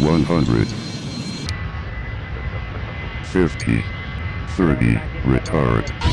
150, 30, retard.